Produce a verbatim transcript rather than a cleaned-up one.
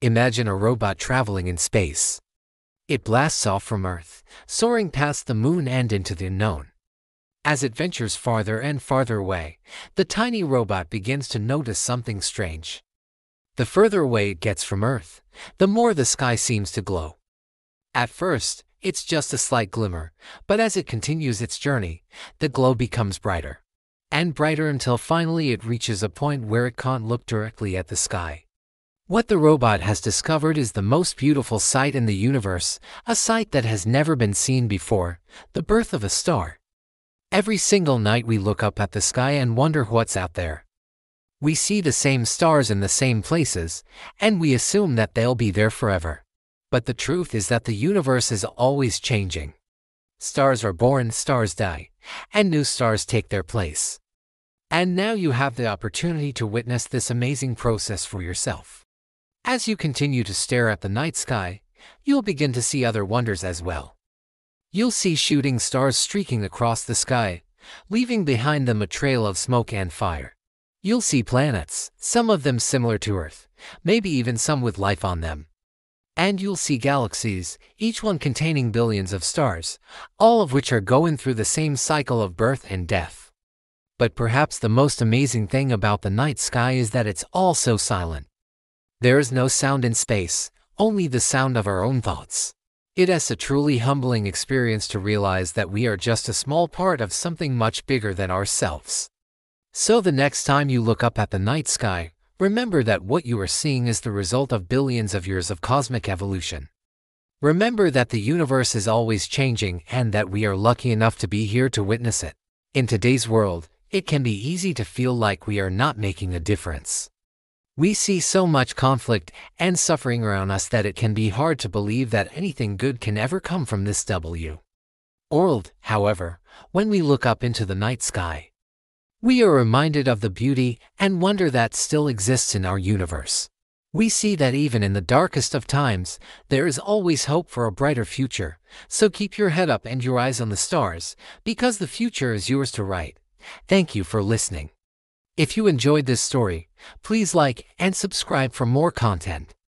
Imagine a robot traveling in space. It blasts off from Earth, soaring past the moon and into the unknown. As it ventures farther and farther away, the tiny robot begins to notice something strange. The further away it gets from Earth, the more the sky seems to glow. At first, it's just a slight glimmer, but as it continues its journey, the glow becomes brighter and brighter until finally it reaches a point where it can't look directly at the sky. What the robot has discovered is the most beautiful sight in the universe, a sight that has never been seen before, the birth of a star. Every single night we look up at the sky and wonder what's out there. We see the same stars in the same places, and we assume that they'll be there forever. But the truth is that the universe is always changing. Stars are born, stars die, and new stars take their place. And now you have the opportunity to witness this amazing process for yourself. As you continue to stare at the night sky, you'll begin to see other wonders as well. You'll see shooting stars streaking across the sky, leaving behind them a trail of smoke and fire. You'll see planets, some of them similar to Earth, maybe even some with life on them. And you'll see galaxies, each one containing billions of stars, all of which are going through the same cycle of birth and death. But perhaps the most amazing thing about the night sky is that it's all so silent. There is no sound in space, only the sound of our own thoughts. It is a truly humbling experience to realize that we are just a small part of something much bigger than ourselves. So the next time you look up at the night sky, remember that what you are seeing is the result of billions of years of cosmic evolution. Remember that the universe is always changing and that we are lucky enough to be here to witness it. In today's world, it can be easy to feel like we are not making a difference. We see so much conflict and suffering around us that it can be hard to believe that anything good can ever come from this world. However, when we look up into the night sky, we are reminded of the beauty and wonder that still exists in our universe. We see that even in the darkest of times, there is always hope for a brighter future, so keep your head up and your eyes on the stars, because the future is yours to write. Thank you for listening. If you enjoyed this story, please like and subscribe for more content.